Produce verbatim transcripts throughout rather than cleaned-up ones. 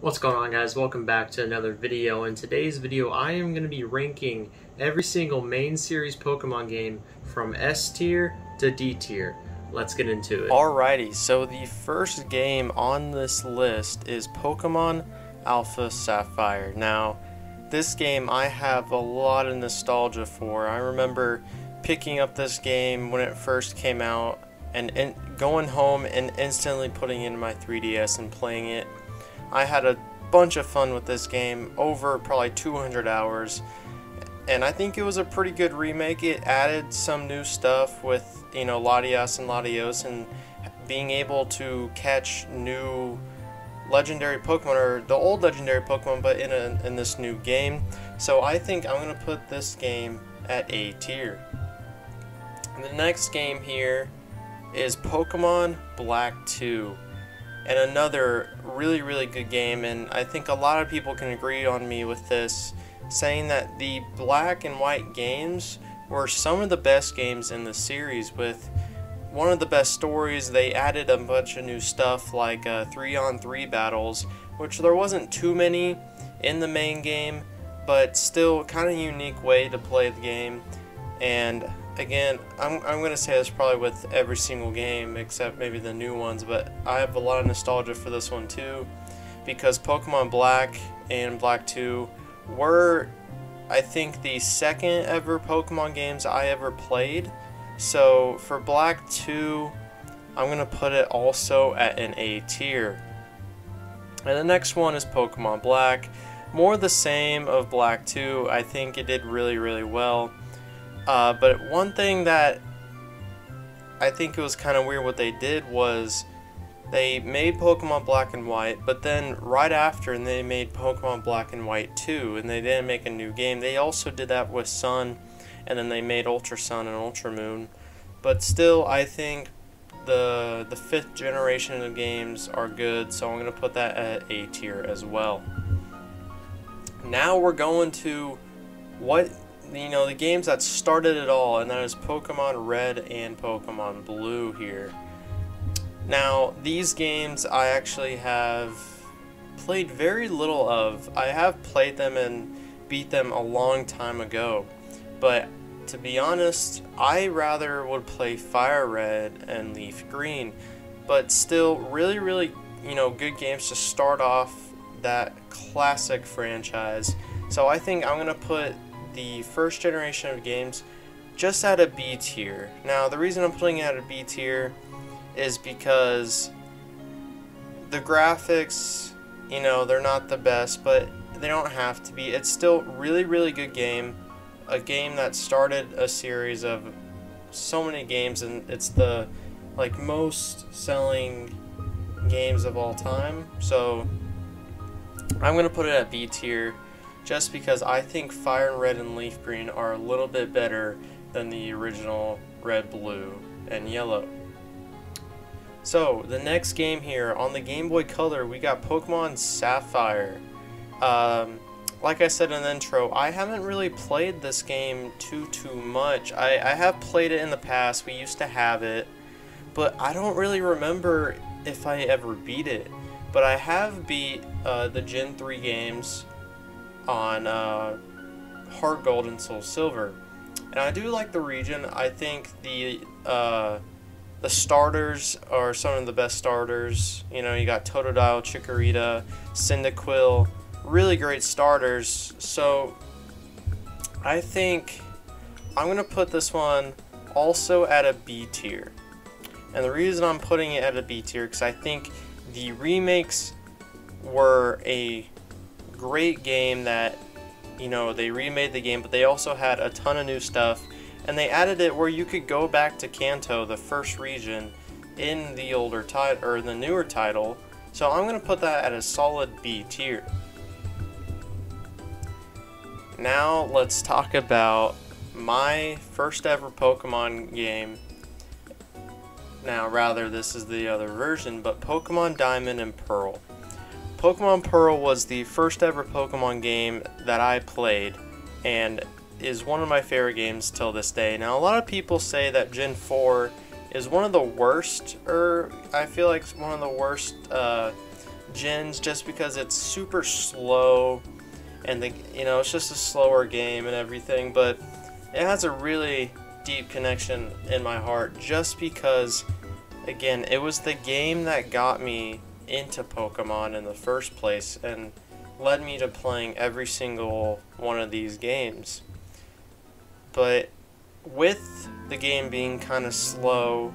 What's going on, guys? Welcome back to another video. In today's video I am going to be ranking every single main series Pokemon game from S tier to D tier. Let's get into it. Alrighty, so the first game on this list is Pokemon Alpha Sapphire. Now this game I have a lot of nostalgia for. I remember picking up this game when it first came out and in going home and instantly putting it in my three D S and playing it. I had a bunch of fun with this game, over probably two hundred hours, and I think it was a pretty good remake. It added some new stuff with, you know, Latias and Latios and being able to catch new legendary Pokemon, or the old legendary Pokemon, but in, a, in this new game. So I think I'm going to put this game at A tier. The next game here is Pokemon Black two. And another really, really good game, and I think a lot of people can agree on me with this, saying that the Black and White games were some of the best games in the series, with one of the best stories. They added a bunch of new stuff, like uh, three on three battles, which there wasn't too many in the main game, but still kind of unique way to play the game. And again, I'm, I'm going to say this probably with every single game except maybe the new ones, but I have a lot of nostalgia for this one too, because Pokemon Black and Black two were, I think, the second ever Pokemon games I ever played. So for Black two, I'm going to put it also at an A tier. And the next one is Pokemon Black. More the same of Black two. I think it did really, really well. Uh, but one thing that I think it was kind of weird what they did was they made Pokemon Black and White, but then right after and they made Pokemon Black and White two, and they didn't make a new game. They also did that with Sun, and then they made Ultra Sun and Ultra Moon. But still, I think the the fifth generation of games are good, so I'm going to put that at A tier as well. Now we're going to what... you know, the games that started it all, and that is Pokemon Red and Pokemon Blue here. Now, these games I actually have played very little of. I have played them and beat them a long time ago, but to be honest, I rather would play Fire Red and Leaf Green, but still really, really, you know, good games to start off that classic franchise. So I think I'm going to put the first generation of games just at a B tier. Now the reason I'm putting it at a B tier is because the graphics, you know, they're not the best, but they don't have to be. It's still really, really good game, a game that started a series of so many games, and it's the like most selling games of all time. So I'm gonna put it at B tier, just because I think Fire Red and Leaf Green are a little bit better than the original Red, Blue, and Yellow. So the next game here on the Game Boy Color, we got Pokemon Sapphire. Um, like I said in the intro, I haven't really played this game too too much. I, I have played it in the past. We used to have it, but I don't really remember if I ever beat it. But I have beat uh, the Gen three games on uh, HeartGold and SoulSilver, and I do like the region. I think the uh, the starters are some of the best starters. You know, you got Totodile, Chikorita, Cyndaquil, really great starters. So I think I'm gonna put this one also at a B tier, and the reason I'm putting it at a B tier because I think the remakes were a great game that, you know, they remade the game, but they also had a ton of new stuff, and they added it where you could go back to Kanto, the first region, in the older title or the newer title. So I'm gonna put that at a solid B tier. Now let's talk about my first ever Pokemon game. Now rather, this is the other version, but Pokemon Diamond and Pearl. Pokemon Pearl was the first ever Pokemon game that I played, and is one of my favorite games till this day. Now a lot of people say that Gen four is one of the worst, or I feel like it's one of the worst uh, gens just because it's super slow, and the you know it's just a slower game and everything, but it has a really deep connection in my heart just because, again, it was the game that got me into Pokemon in the first place and led me to playing every single one of these games. But with the game being kind of slow,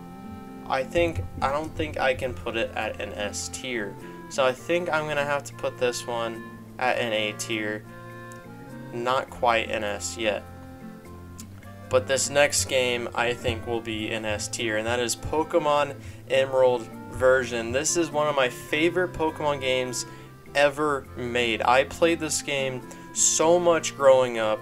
I think I don't think I can put it at an S tier. So I think I'm gonna have to put this one at an A tier. Not quite an S yet. But this next game I think will be an S tier, and that is Pokemon Emerald version. This is one of my favorite Pokemon games ever made. I played this game so much growing up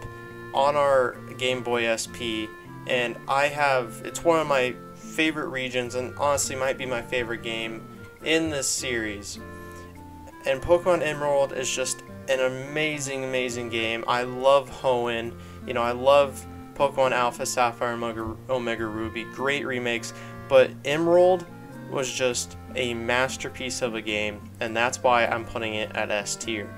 on our Game Boy S P, and I have, it's one of my favorite regions and honestly might be my favorite game in this series. And Pokemon Emerald is just an amazing, amazing game. I love Hoenn, you know, I love Pokemon Alpha Sapphire and Omega Ruby, great remakes, but Emerald was just a masterpiece of a game, and that's why I'm putting it at S tier.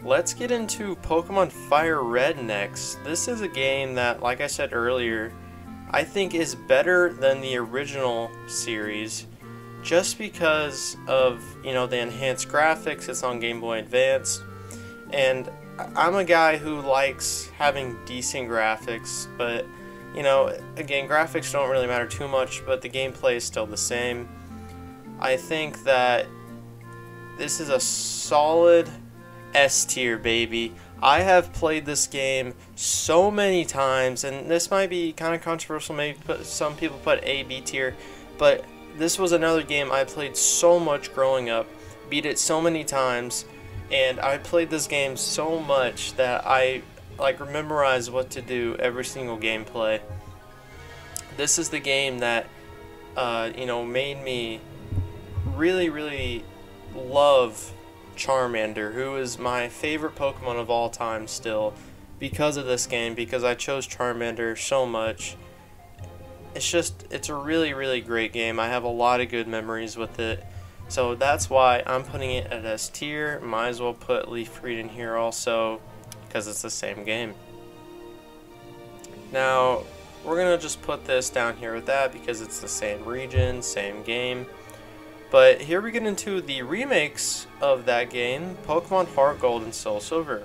Let's get into Pokemon Fire Red next. This is a game that, like I said earlier, I think is better than the original series just because of, you know, the enhanced graphics. It's on Game Boy Advance, and I'm a guy who likes having decent graphics, but, you know, again, graphics don't really matter too much, but the gameplay is still the same. I think that this is a solid S tier, baby. I have played this game so many times, and this might be kind of controversial, maybe put, some people put A, B tier, but this was another game I played so much growing up, beat it so many times, and I played this game so much that I like memorized what to do every single gameplay. This is the game that uh, you know made me really, really love Charmander, who is my favorite Pokemon of all time still, because of this game, because I chose Charmander so much. It's just, it's a really, really great game. I have a lot of good memories with it. So that's why I'm putting it at S tier. Might as well put Leaf Green in here also, because it's the same game. Now, we're going to just put this down here with that, because it's the same region, same game. But here we get into the remakes of that game, Pokemon HeartGold and SoulSilver.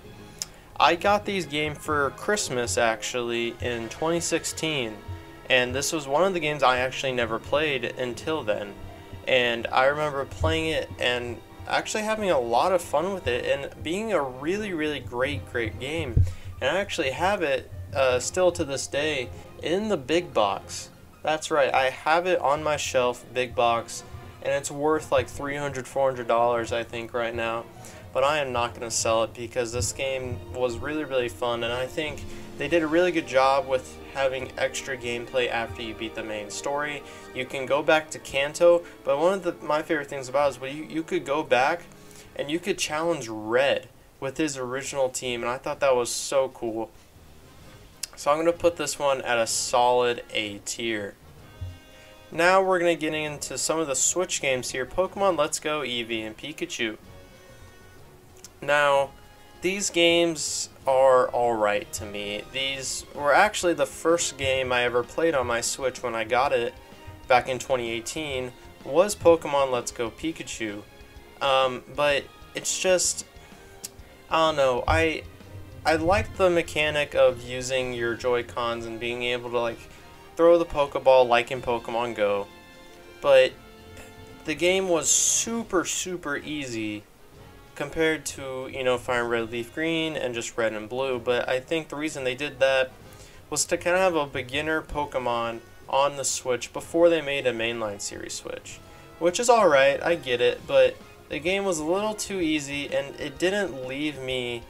I got these games for Christmas, actually, in twenty sixteen. And this was one of the games I actually never played until then. And I remember playing it and actually having a lot of fun with it and being a really, really great, great game. And I actually have it uh, still to this day in the big box. That's right, I have it on my shelf, big box, and it's worth like three hundred, four hundred dollars I think right now. But I am not going to sell it because this game was really, really fun, and I think they did a really good job with having extra gameplay after you beat the main story. You can go back to Kanto, but one of the, my favorite things about it is well, you, you could go back and you could challenge Red with his original team, and I thought that was so cool. So I'm going to put this one at a solid A tier. Now we're going to get into some of the Switch games here, Pokemon Let's Go Eevee and Pikachu. Now, these games are alright to me. These were actually the first game I ever played on my Switch when I got it back in twenty eighteen, was Pokemon Let's Go Pikachu. Um, but it's just, I don't know, I, I like the mechanic of using your Joy-Cons and being able to like throw the Pokeball like in Pokemon Go. But the game was super, super easy compared to, you know, Fire and Red, Leaf Green, and just Red and Blue. But I think the reason they did that was to kind of have a beginner Pokemon on the Switch before they made a mainline series Switch, which is alright, I get it, but the game was a little too easy, and it didn't leave me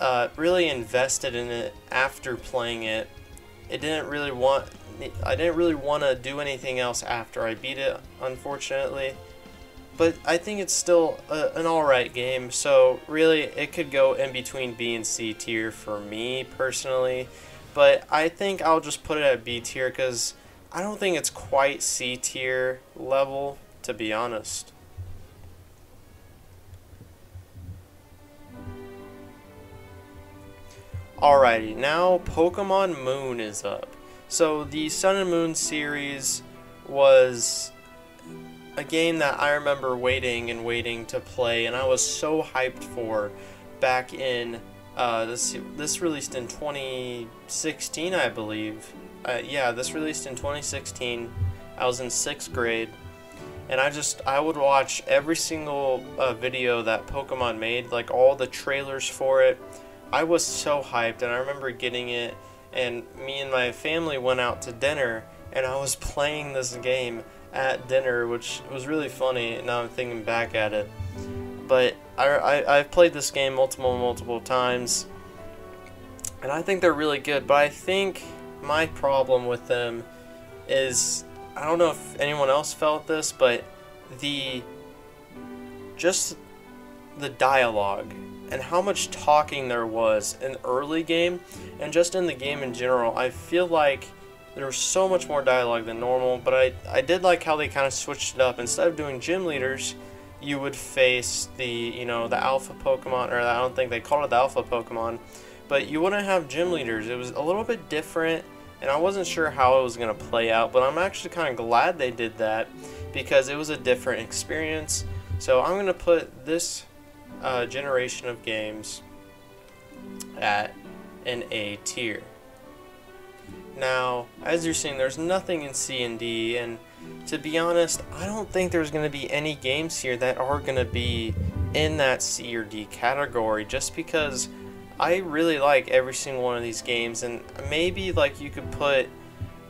uh, really invested in it after playing it. It didn't really want, I didn't really want to do anything else after I beat it, unfortunately. But I think it's still a, an alright game, so really it could go in between B and C tier for me personally. But I think I'll just put it at B tier because I don't think it's quite C tier level to be honest. Alrighty, now Pokemon Moon is up. So the Sun and Moon series was a game that I remember waiting and waiting to play, and I was so hyped for back in, uh, this, this released in twenty sixteen, I believe. Uh, yeah, this released in twenty sixteen. I was in sixth grade, and I just, I would watch every single uh, video that Pokemon made, like all the trailers for it. I was so hyped, and I remember getting it, and me and my family went out to dinner, and I was playing this game at dinner, which was really funny, now I'm thinking back at it. But I, I, I've played this game multiple, multiple times, and I think they're really good, but I think my problem with them is, I don't know if anyone else felt this, but the, just the dialogue, and how much talking there was in the early game, and just in the game in general. I feel like there was so much more dialogue than normal, but I, I did like how they kind of switched it up. Instead of doing gym leaders, you would face the, you know, the alpha Pokemon, or I don't think they called it the alpha Pokemon, but you wouldn't have gym leaders. It was a little bit different, and I wasn't sure how it was going to play out, but I'm actually kind of glad they did that, because it was a different experience. So I'm going to put this Uh, generation of games at an A tier. Now, as you're seeing, there's nothing in C and D, and to be honest, I don't think there's going to be any games here that are going to be in that C or D category, just because I really like every single one of these games, and maybe like you could put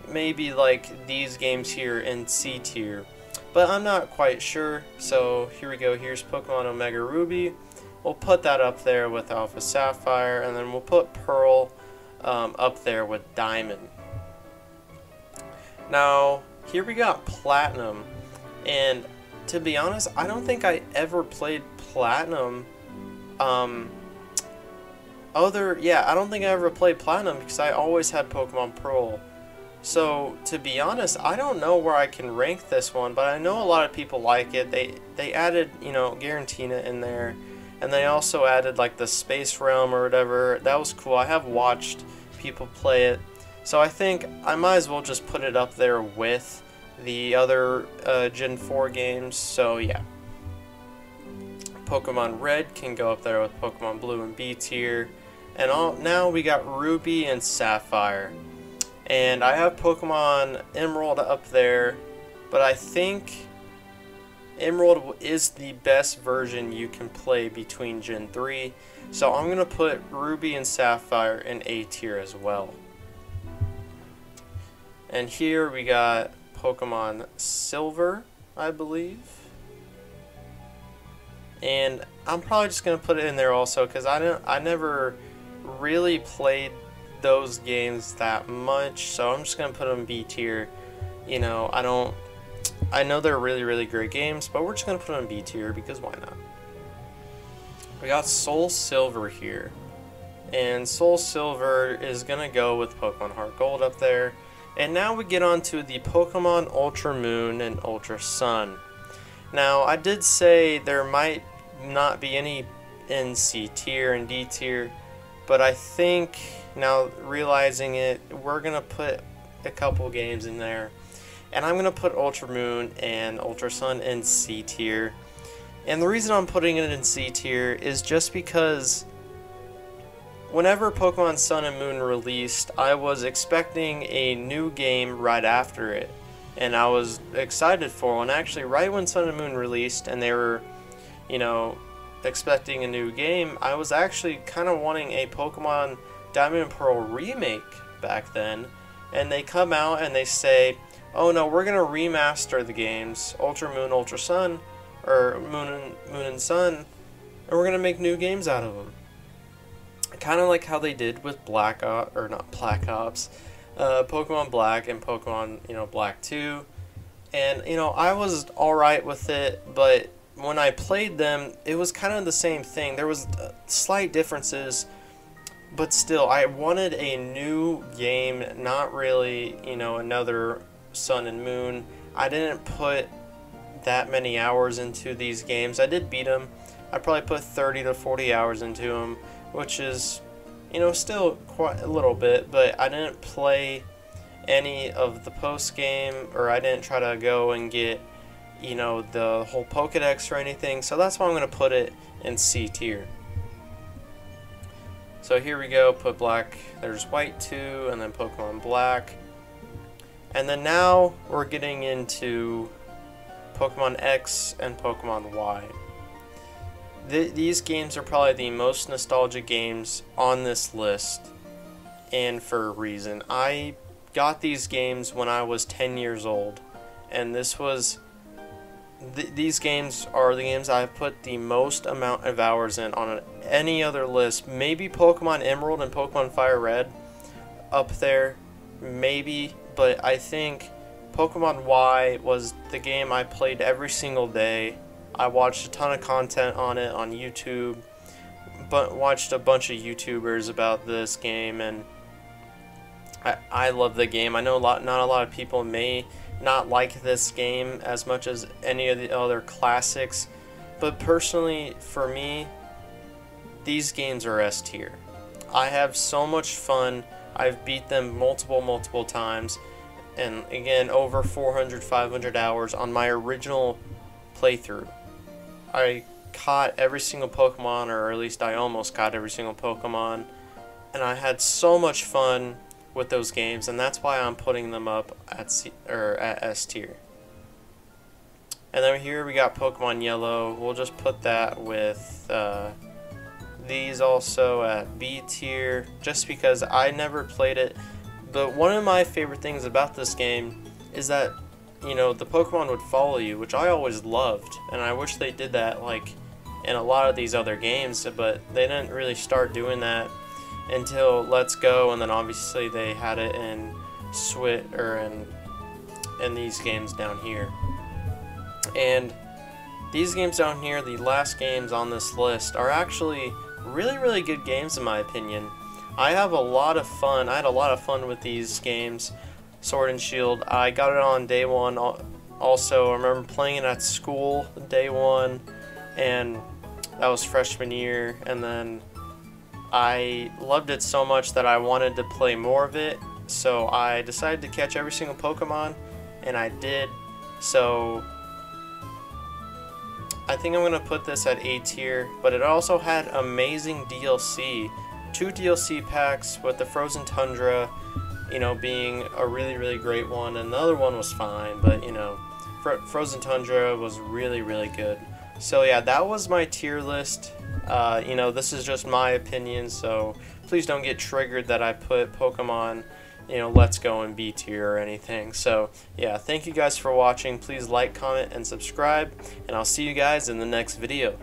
maybe like these games here in C tier. But I'm not quite sure, so here we go. Here's Pokemon Omega Ruby. We'll put that up there with Alpha Sapphire, and then we'll put Pearl um, up there with Diamond. Now, here we got Platinum, and to be honest, I don't think I ever played Platinum. Um, other, yeah, I don't think I ever played Platinum because I always had Pokemon Pearl. So, to be honest, I don't know where I can rank this one, but I know a lot of people like it. They they added, you know, Giratina in there, and they also added, like, the Space Realm or whatever. That was cool. I have watched people play it. So I think I might as well just put it up there with the other uh, Gen four games. So, yeah. Pokemon Red can go up there with Pokemon Blue and B tier. And all, now we got Ruby and Sapphire. And I have Pokemon Emerald up there, but I think Emerald is the best version you can play between Gen three. So I'm going to put Ruby and Sapphire in A tier as well. And here we got Pokemon Silver, I believe. And I'm probably just going to put it in there also, because I, didn't, I never really played those games that much, so I'm just gonna put them B tier. You know, I don't, I know they're really really great games, but we're just gonna put them B tier because why not. We got SoulSilver here, and SoulSilver is gonna go with Pokemon HeartGold up there. And now we get on to the Pokemon Ultra Moon and Ultra Sun. Now I did say there might not be any in C tier and D tier, but I think now realizing it, we're gonna put a couple games in there, and I'm gonna put Ultra Moon and Ultra Sun in C tier. And the reason I'm putting it in C tier is just because whenever Pokemon Sun and Moon released, I was expecting a new game right after it, and I was excited for one. Actually, right when Sun and Moon released, and they were, you know, expecting a new game, I was actually kind of wanting a Pokemon Diamond and Pearl remake back then, and they come out and they say, oh no, we're gonna remaster the games Ultra Moon, Ultra Sun, or Moon and, Moon and Sun, and we're gonna make new games out of them, kind of like how they did with Black Ops, or not Black Ops, uh, Pokemon Black and Pokemon, you know, Black two, and you know, I was alright with it, but when I played them, it was kind of the same thing. There was uh, slight differences, but still, I wanted a new game, not really, you know, another Sun and Moon. I didn't put that many hours into these games. I did beat them. I probably put thirty to forty hours into them, which is, you know, still quite a little bit, but I didn't play any of the post game, or I didn't try to go and get, you know, the whole Pokedex or anything, so that's why I'm going to put it in C tier. So here we go, put Black, there's White two, and then Pokemon Black. And then now we're getting into Pokemon X and Pokemon Y. Th these games are probably the most nostalgic games on this list, and for a reason. I got these games when I was ten years old, and this was th these games are the games I've put the most amount of hours in on any other list. Maybe Pokemon Emerald and Pokemon Fire Red up there, maybe, but I think Pokemon Y was the game I played every single day. I watched a ton of content on it on YouTube, but watched a bunch of YouTubers about this game, and I, I love the game. I know a lot, not a lot of people may not like this game as much as any of the other classics, but personally, for me, these games are S tier. I have so much fun. I've beat them multiple, multiple times, and again, over four hundred, five hundred hours on my original playthrough. I caught every single Pokemon, or at least I almost caught every single Pokemon, and I had so much fun with those games, and that's why I'm putting them up at C or at S tier. And then here we got Pokemon Yellow. We'll just put that with uh, these also at B tier, just because I never played it. But one of my favorite things about this game is that, you know, the Pokemon would follow you, which I always loved, and I wish they did that, like, in a lot of these other games, but they didn't really start doing that until Let's Go, and then obviously they had it in Switch, or in, in these games down here. And these games down here, the last games on this list, are actually really, really good games in my opinion. I have a lot of fun. I had a lot of fun with these games. Sword and Shield, I got it on day one. Also, I remember playing it at school day one, and that was freshman year, and then I loved it so much that I wanted to play more of it, so I decided to catch every single Pokemon, and I did. So I think I'm gonna put this at A tier, but it also had amazing D L C, two D L C packs, with the Frozen Tundra, you know, being a really, really great one, and the other one was fine, but, you know, Fro Frozen Tundra was really, really good. So yeah, that was my tier list. Uh, you know, this is just my opinion, so please don't get triggered that I put Pokemon, you know, Let's Go in B tier or anything. So yeah, thank you guys for watching. Please like, comment, and subscribe, and I'll see you guys in the next video.